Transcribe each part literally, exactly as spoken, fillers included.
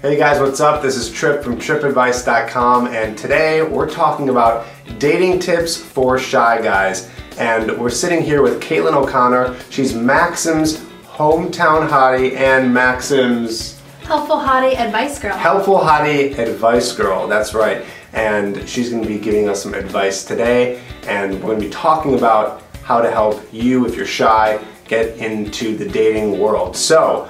Hey guys, what's up? This is Trip from Trip Advice dot com, and today we're talking about dating tips for shy guys. And we're sitting here with Caitlin O'Connor. She's Maxim's hometown hottie and Maxim's helpful hottie advice girl. Helpful hottie advice girl, that's right. And she's going to be giving us some advice today, and we're going to be talking about how to help you if you're shy get into the dating world. So,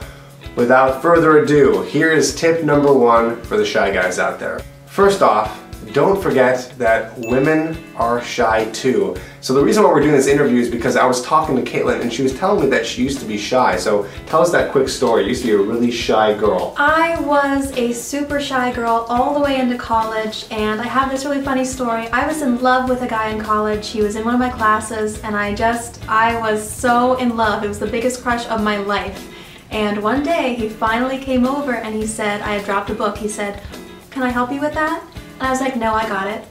without further ado, here is tip number one for the shy guys out there. First off, don't forget that women are shy too. So the reason why we're doing this interview is because I was talking to Caitlin and she was telling me that she used to be shy. So tell us that quick story. You used to be a really shy girl. I was a super shy girl all the way into college, and I have this really funny story. I was in love with a guy in college. He was in one of my classes, and I just, I was so in love. It was the biggest crush of my life. And one day he finally came over and he said, I had dropped a book, he said, "Can I help you with that?" And I was like, "No, I got it."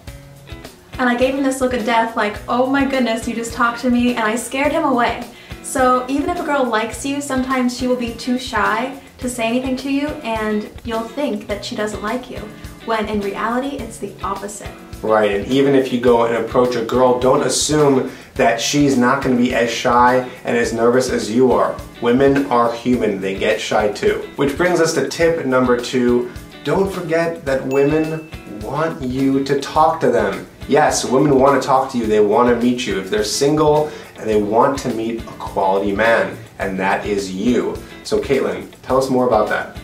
And I gave him this look of death like, oh my goodness, you just talked to me, and I scared him away. So even if a girl likes you, sometimes she will be too shy to say anything to you, and you'll think that she doesn't like you, when in reality it's the opposite. Right, and even if you go and approach a girl, don't assume that she's not going to be as shy and as nervous as you are. Women are human, they get shy too. Which brings us to tip number two, don't forget that women want you to talk to them. Yes, women want to talk to you, they want to meet you. If they're single, and they want to meet a quality man, and that is you. So Caitlin, tell us more about that.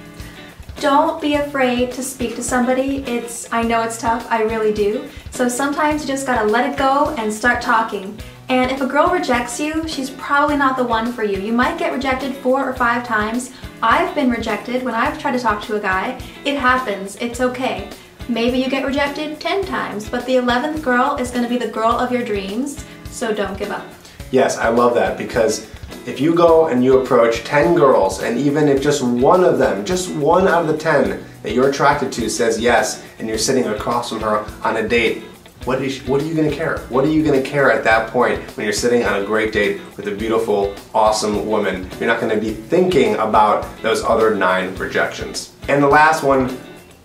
Don't be afraid to speak to somebody. It's, I know it's tough, I really do. So sometimes you just gotta let it go and start talking. And if a girl rejects you, she's probably not the one for you. You might get rejected four or five times. I've been rejected when I've tried to talk to a guy. It happens, it's okay. Maybe you get rejected ten times, but the eleventh girl is gonna be the girl of your dreams, so don't give up. Yes, I love that, because if you go and you approach ten girls, and even if just one of them, just one out of the ten that you're attracted to says yes, and you're sitting across from her on a date, what, is, what are you going to care? What are you going to care at that point when you're sitting on a great date with a beautiful, awesome woman? You're not going to be thinking about those other nine rejections. And the last one, the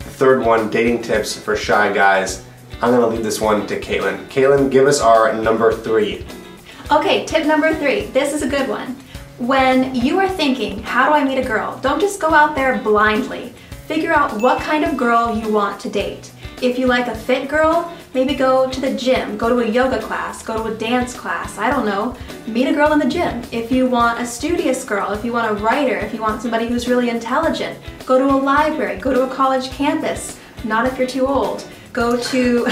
third one, dating tips for shy guys, I'm going to leave this one to Caitlin. Caitlin, give us our number three. Okay, tip number three, this is a good one. When you are thinking, how do I meet a girl? Don't just go out there blindly. Figure out what kind of girl you want to date. If you like a fit girl, maybe go to the gym, go to a yoga class, go to a dance class, I don't know, meet a girl in the gym. If you want a studious girl, if you want a writer, if you want somebody who's really intelligent, go to a library, go to a college campus, not if you're too old. Go to,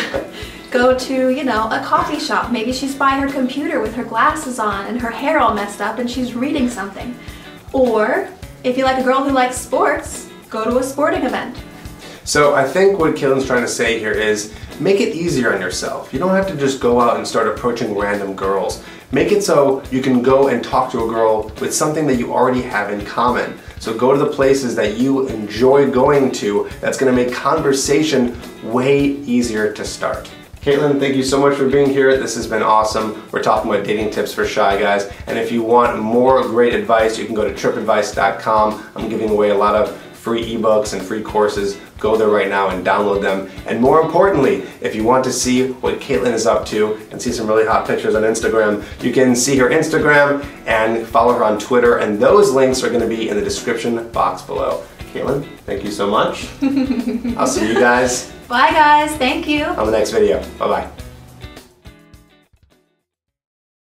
go to, you know, a coffee shop. Maybe she's by her computer with her glasses on and her hair all messed up and she's reading something. Or, if you like a girl who likes sports, go to a sporting event. So I think what Caitlin's trying to say here is, make it easier on yourself. You don't have to just go out and start approaching random girls. Make it so you can go and talk to a girl with something that you already have in common. So go to the places that you enjoy going to. That's going to make conversation way easier to start. Caitlin, thank you so much for being here. This has been awesome. We're talking about dating tips for shy guys. And if you want more great advice, you can go to Trip Advice dot com. I'm giving away a lot of free ebooks and free courses. Go there right now and download them. And more importantly, if you want to see what Caitlin is up to and see some really hot pictures on Instagram, you can see her Instagram and follow her on Twitter. And those links are going to be in the description box below. Caitlin, thank you so much. I'll see you guys. Bye guys, thank you. On the next video. Bye-bye.